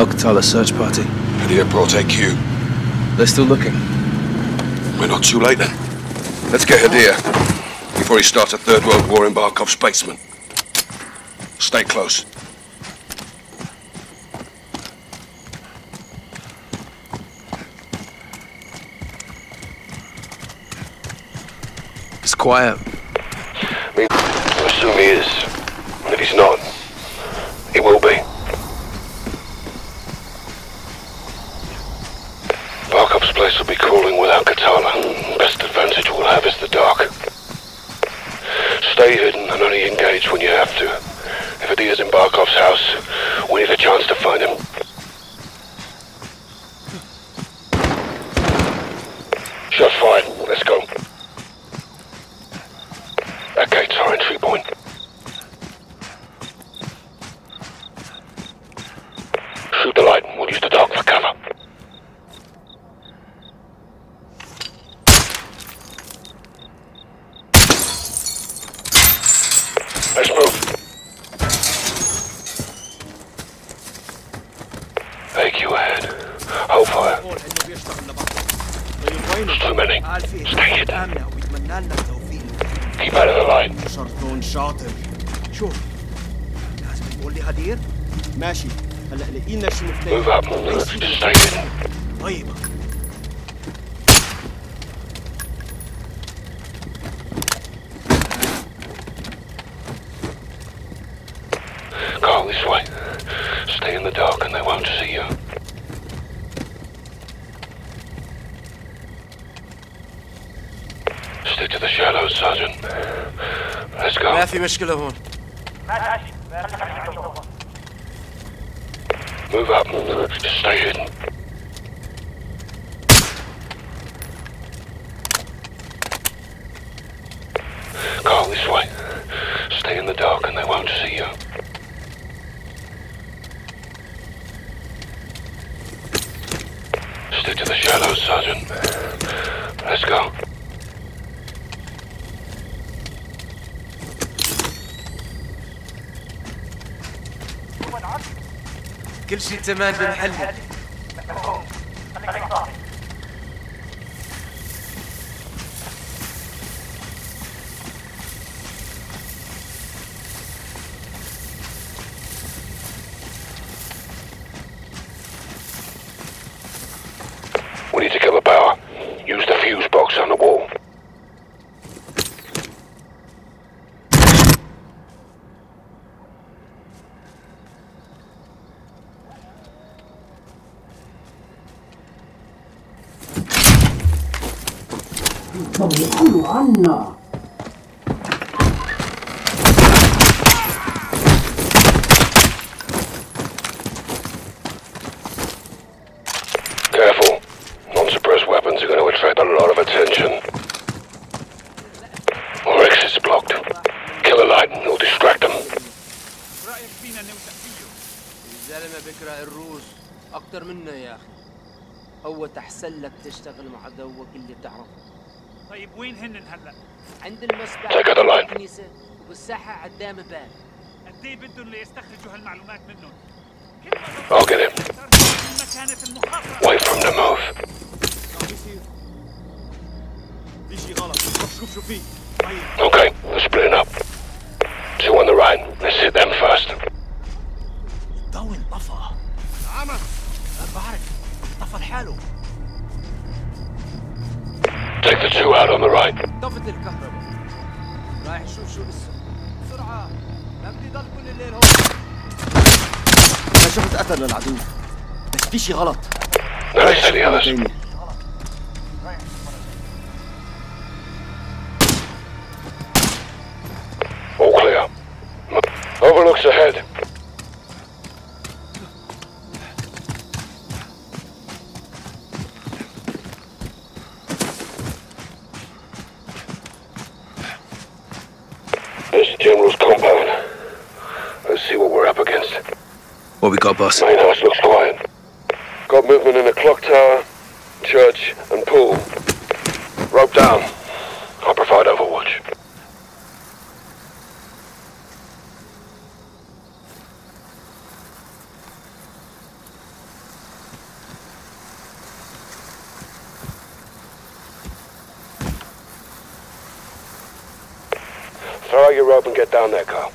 Al-Qatala search party. At the airport AQ. They're still looking. We're not too late then. Let's get Hadir before he starts a Third World War in Barkov's basement. Stay close. It's quiet. I assume he is. If he's not, he will be. Barkov's place will be crawling with Alcantara. Best advantage we'll have is the dark. Stay hidden and only engage when you have to. If Hadir's in Barkov's house, we need a chance to find him. Shots fired. Let's go. That gate's our entry point. Shoot the light, we'll use the dark for cover. Let's move. AQ ahead. Hold fire. It's too many. Stay hidden. Keep out of the line. شرطون شاطر. شوف. لازم تقول لي هدير. ماشي. هلا لقينا شي مفتاح. Move up. Just stay hidden. طيبك. Go this way. Stay in the dark and they won't see you. Stick to the shadows, Sergeant. Let's go. Move up. Just stay hidden. Go this way. Stay in the dark and they won't see you. Stick to the shadows, Sergeant. Let's go. كل شيء تمام بمحله. We need to cover power. Use the fuse box on the wall. No. Careful. Non-suppressed weapons are going to attract a lot of attention. Our exit's blocked. Kill a light and we'll distract them. الزلمة بيقرأ الروز أكتر منا يا أخي. هو تحسن لك تشتغل مع دوك اللي بتعرفه. طيب وين هنن هلا؟ عند المسبح بالكنيسة وبالساحة عدام بال. قد ايه بدهم ليستخرجوا هالمعلومات منهم؟ I'll get him. Wait from the mouth. في شيء غلط، شوف شو في. Okay, let's split it up. Two on the right, let's hit them first. الضوء انطفى. عمر بعرف انطفى لحاله. Take the two out on the right. طفت الكهرباء. رايح شوف شو بس. بسرعة. ما بدي ضل كل الليل هون. أنا شفت قتل للعدو. بس في شي غلط. رايح شوف مرة تانية. All clear. Overlooks ahead. What we got, boss? Main house looks quiet. Got movement in the clock tower, church, and pool. Rope down. I'll provide overwatch. Throw your rope and get down there, Carl.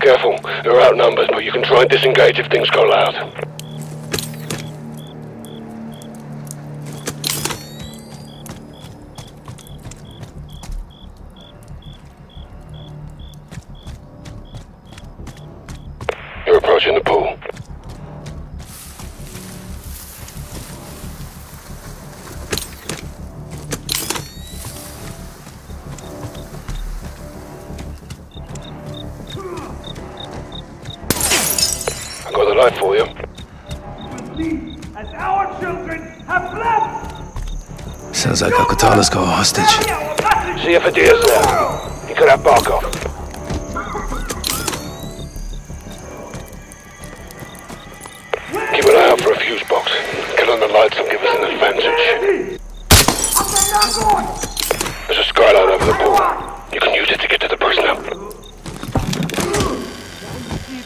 Careful, they're outnumbered, but you can try and disengage if things go loud. You're approaching the pool. For you. We as our children have left. Sounds like Al-Qatala's got a hostage. See if Hadir's there. He could have Barkov. Keep an eye out for a fuse box. Kill on the lights and give us an advantage. There's a skylight over the pool. You can use it to get to the prisoner.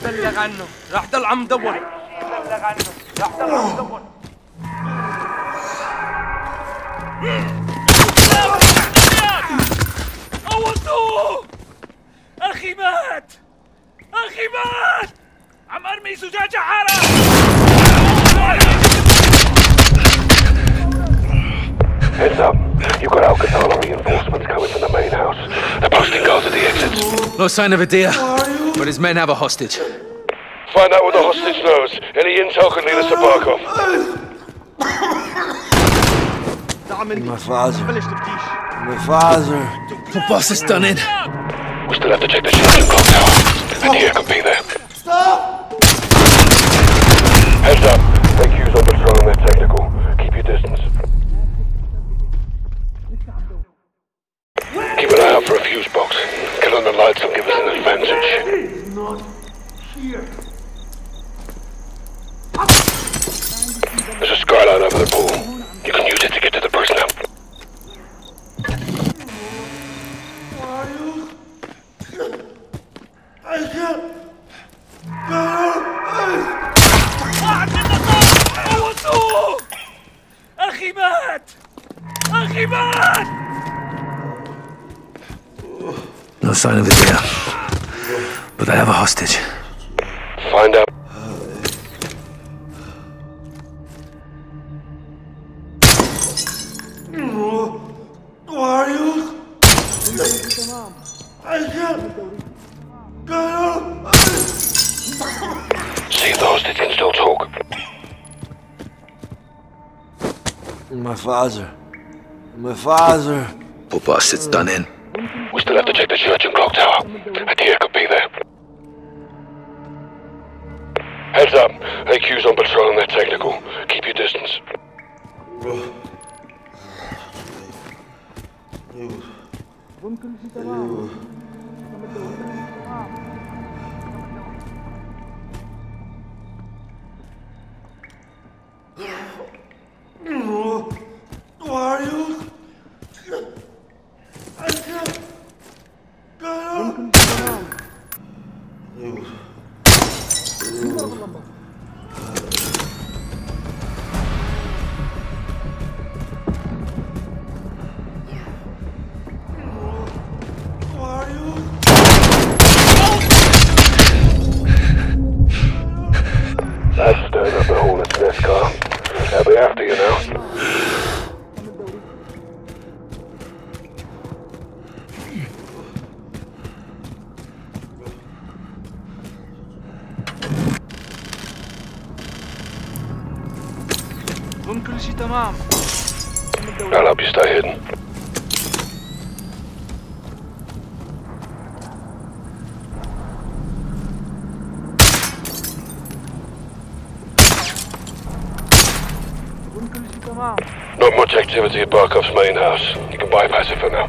بلغ عنه راح ضل عم دور بلغ عنه راح ضل عم دور قوتوه اخي مات اخي مات عم ارمي زجاجة حارة Heads up, you got Alcantara reinforcements coming from the main house. They're posting guards at the exits. No sign of a deer. But his men have a hostage. Find out what the hostage knows. Any intel can lead us to Barkov. My father. My father. The boss is done in. We still have to check the shooting clock tower. And here could be there. Stop! Heads up. Take cues on patrol and they're technical. Keep your distance. Keep an eye out for a fuse box. Kill on the lights and give us an advantage. He's not here. There's a skylight over the pool. You can use it to get to the prisoner. I can't. أخي مات. أخي مات. No sign of it here, but I have a hostage. Find out. Who are you? I can't. See if the hostage can still talk. My father. My father. Poor bastard's done in. We still have to check the church and clock tower. Hadir could be there. Heads up. AQ's on patrol and they're technical. Keep your distance. Who are you? I'll help you stay hidden. Not much activity at Barkov's main house. You can bypass it for now.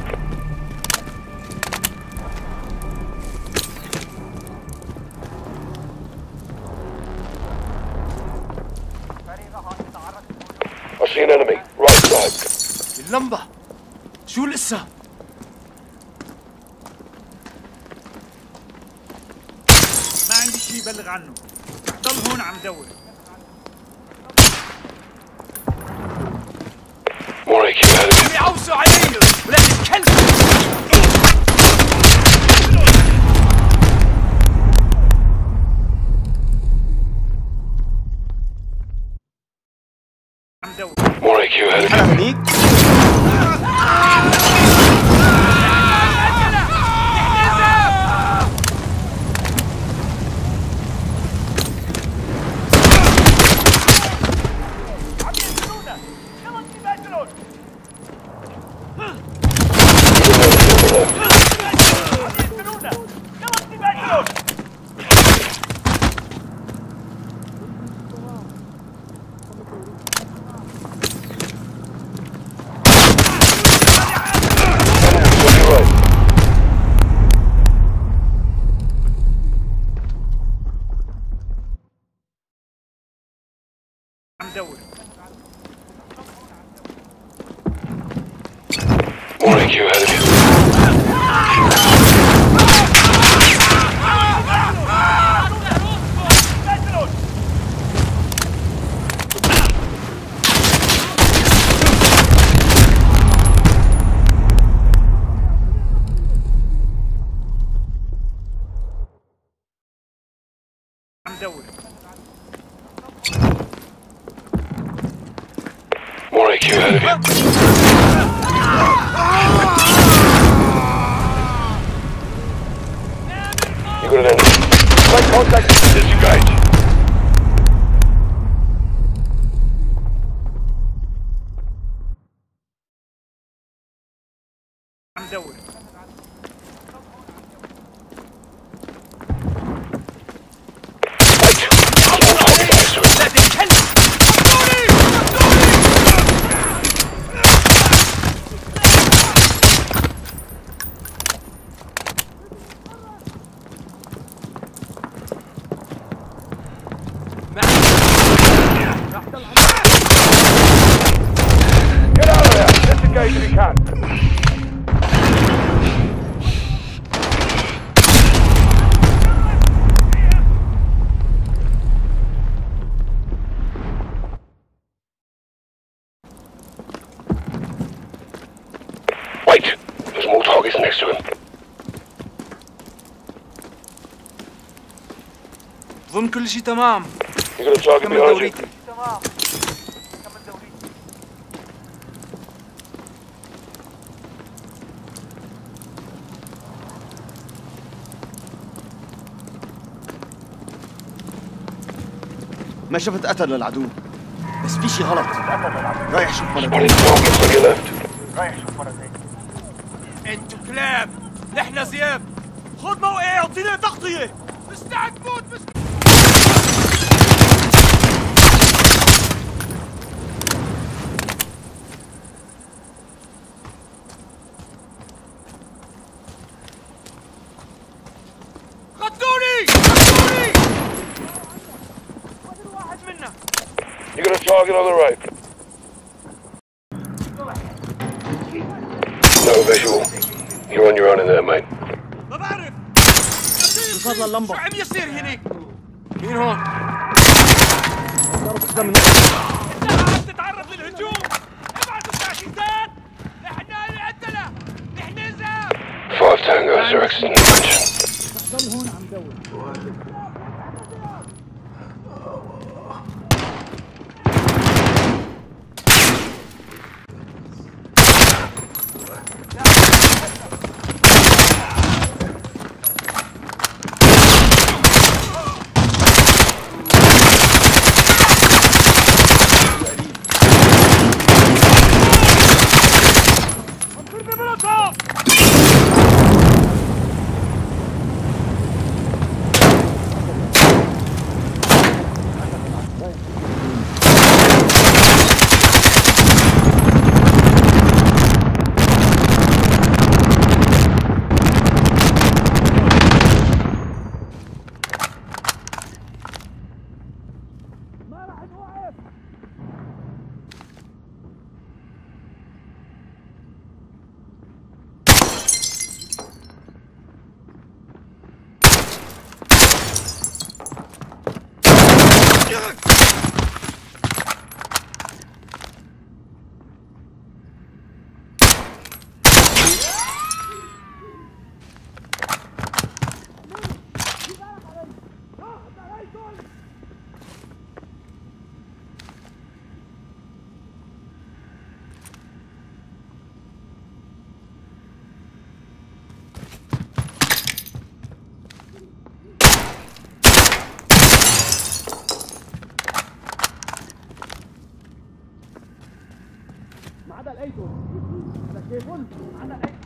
I see an enemy, right side. Lumber. شو لسه؟ ما عندي شيء بلغ عنه. ضل هون عم دور. بيعوزوا علي ولا تتكلم. كل شيء تمام. كمل دوريتي. تمام. كمل دوريتي. ما شفت قتل للعدو بس في شيء غلط. رايح شوف مرضي. رايح شوف مرضي. انتوا كلاب، نحن ذئاب. خذ موقعي اعطيني تغطية. مستعد موت بس. Target on the right. No visual. You're on your own in there, mate. ما بعرف. شو هذا اللمبة؟ شو عم يصير هنيك؟ مين هون؟ ضرب قدام الناس. أنت عم تتعرض للهجوم. ابعثوا التعزيزات. نحن القتلة. نحن ذئاب. 5 tangos are exiting the mansion. ضل هون عم دور.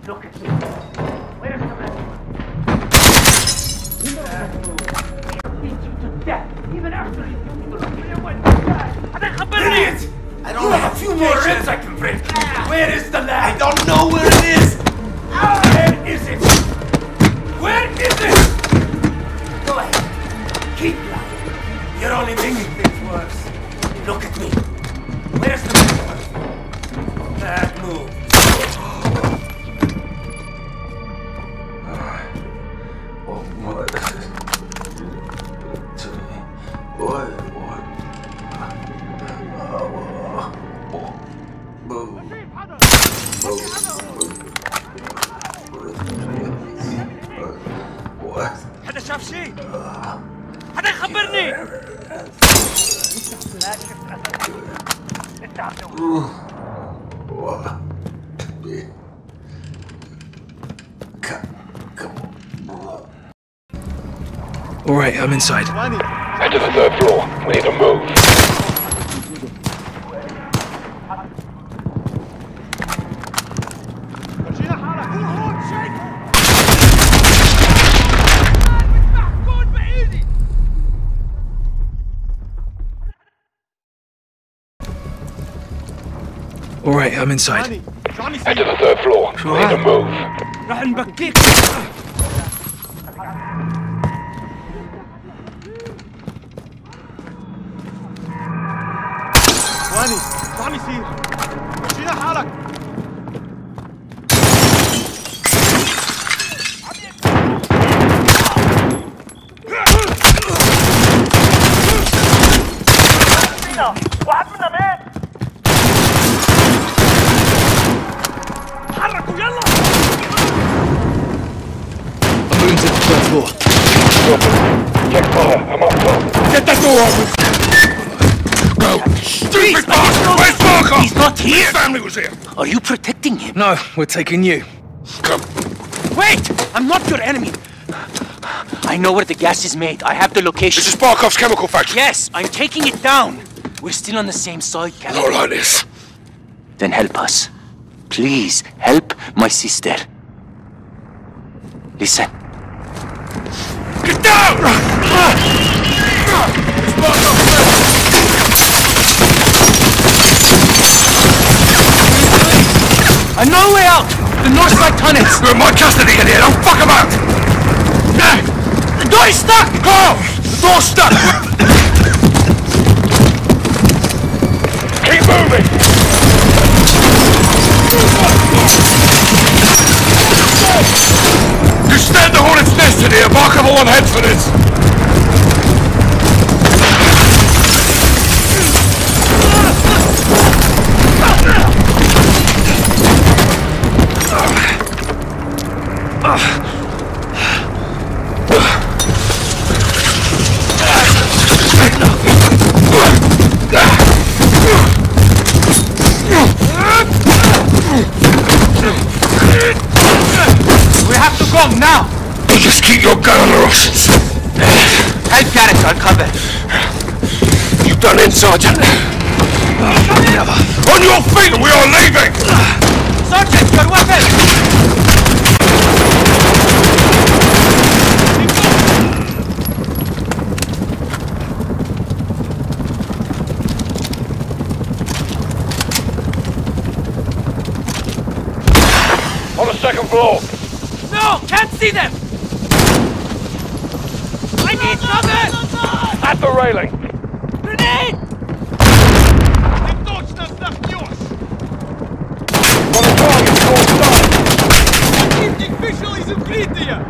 Look at you. Where's the man? You know that fool. He'll beat you to death. Even after he will clear when you die. Brilliant! I don't have a few more ribs I can break. Where is the lad? I don't know where it is. Where is it? Where is it? Go ahead. Keep lying. You're only making things worse. Look at me. Where's the man? Bad move. Alright, I'm inside. Head to the third floor. We need to move. Alright, I'm inside. Head to the third floor. We need to move. Are you protecting him? No, we're taking you. Come. Wait! I'm not your enemy. I know where the gas is made. I have the location. This is Barkov's chemical factory. Yes, I'm taking it down. We're still on the same side, Captain. Not like this. Then help us. Please, help my sister. Listen. Get down! It's Barkov! I know way out! The north side tunnels! You're in my custody, idiot! Don't fuck them out! The door is stuck! Go! The door's stuck! Keep moving! You stand the hornet's nest, idiot! Barkov will have heads for this! Now! You just keep your gun on the Russians. Help Garrick, I'll cover. You've done in, Sergeant. Never. On your feet, we are leaving! Sergeant, your weapon! On the second floor! No! Can't see them! I need cover! At the railing! Grenade! They've dodged us, that's yours! On the target, go start! Противник вышел из укрытия!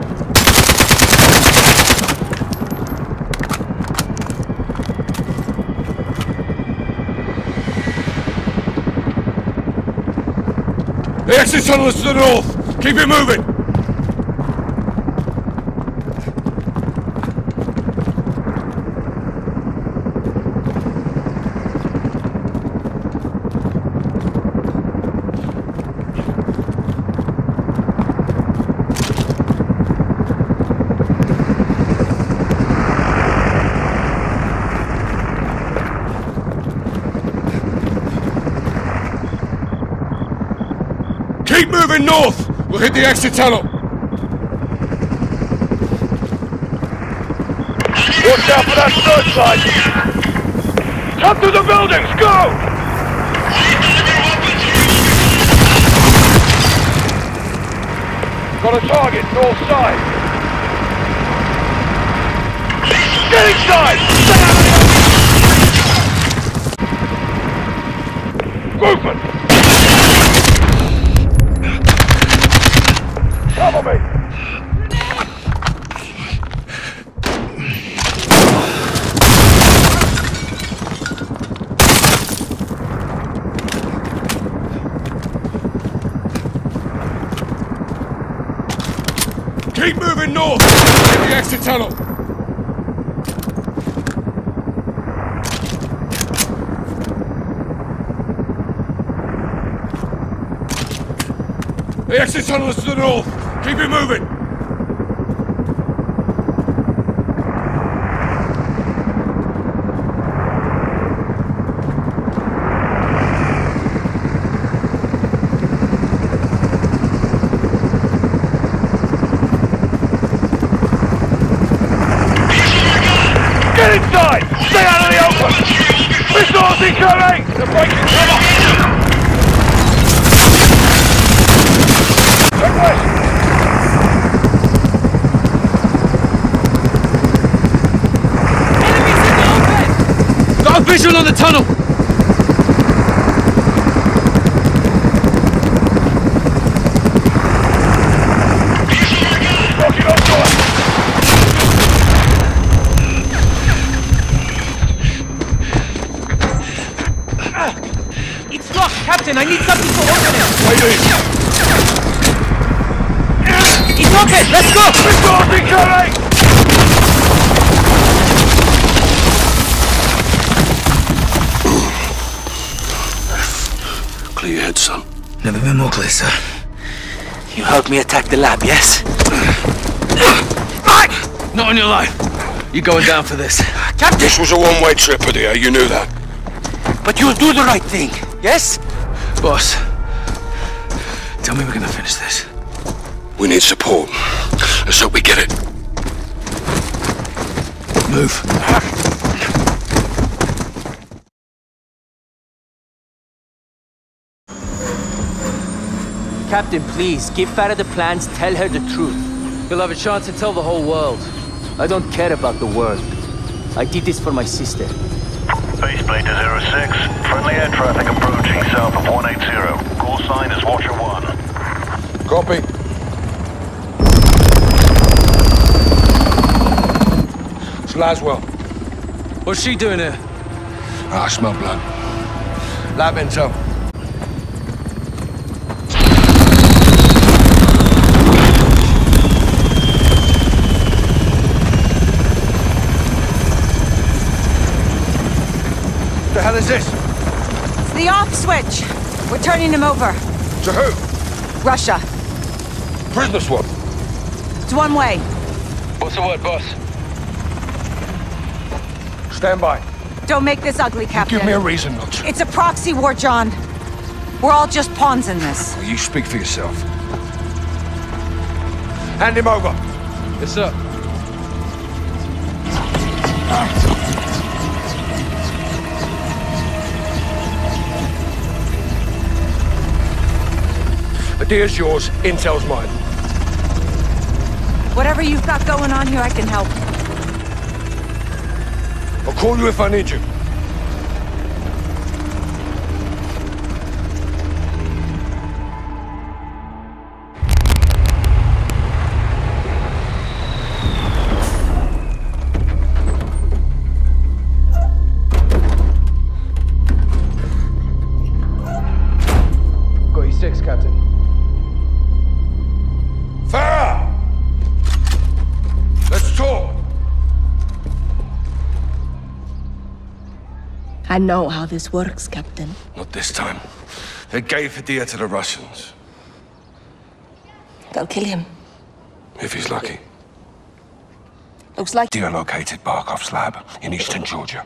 The exit tunnel is to the north! Keep it moving! Keep moving north! We'll hit the exit tunnel! Watch out for that searchlight! Come through the buildings! Go! Got a target, north side! Get inside! Stay out of here! Movement! Keep moving north! Hit the exit tunnel! The exit tunnel is to the north! Keep it moving! Visual on the tunnel! It's locked, Captain! I need something to open it! Wait. It's okay! Let's go! Let's go! Let's go! Your head, son. Never been more clear, sir. You helped me attack the lab, yes? Not on your life. You're going down for this. Captain! This was a one-way trip, Hadir. You knew that. But you'll do the right thing, yes? Boss, tell me we're gonna finish this. We need support. Let's hope we get it. Move. Captain, please, give Farah the plans, tell her the truth. You'll have a chance to tell the whole world. I don't care about the world. I did this for my sister. Faceplate to 06. Friendly air traffic approaching south of 180. Call sign is Watcher 1. Copy. It's Laswell. What's she doing here? I smell blood. Lab intel. What the hell is this? It's the off switch. We're turning him over. To who? Russia. Prisoner swap? It's one way. What's the word, boss? Stand by. Don't make this ugly, Captain. You give me a reason not to. It's a proxy war, John. We're all just pawns in this. Well, you speak for yourself. Hand him over. Yes, sir. Idea's yours, intel's mine. Whatever you've got going on here, I can help. I'll call you if I need you. Got you 6, Captain. I know how this works, Captain. Not this time. They gave Hadir to the Russians. They'll kill him. If he's lucky. Looks like... Hadir located Barkov's lab in eastern Georgia.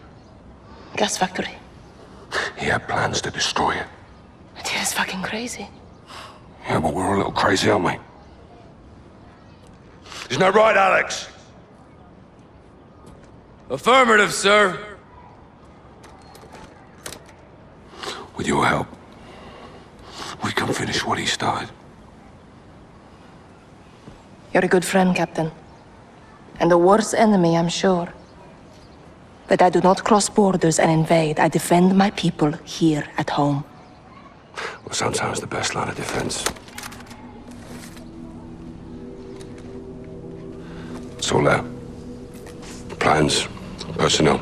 Gas factory. He had plans to destroy it. Hadir is fucking crazy. Yeah, but we're a little crazy, aren't we? Isn't that right, Alex? Affirmative, sir. With your help, we can finish what he started. You're a good friend, Captain. And the worst enemy, I'm sure. But I do not cross borders and invade. I defend my people here at home. Well, sometimes the best line of defense. It's all there. Plans, personnel.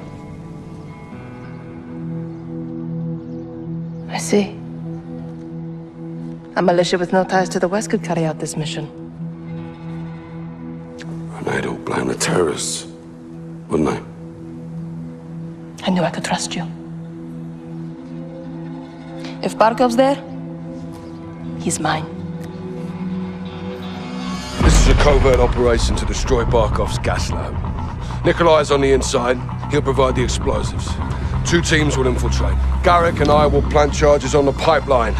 I see. A militia with no ties to the West could carry out this mission. And they'd all blame the terrorists, wouldn't they? I knew I could trust you. If Barkov's there, he's mine. This is a covert operation to destroy Barkov's gas lab. Nikolai's on the inside. He'll provide the explosives. Two teams will infiltrate. Garrick and I will plant charges on the pipeline.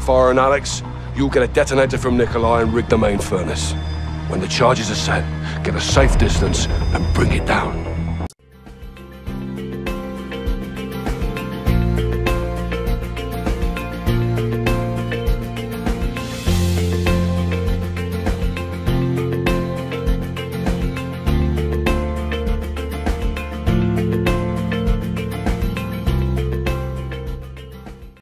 Fire and Alex, you'll get a detonator from Nikolai and rig the main furnace. When the charges are set, get a safe distance and bring it down.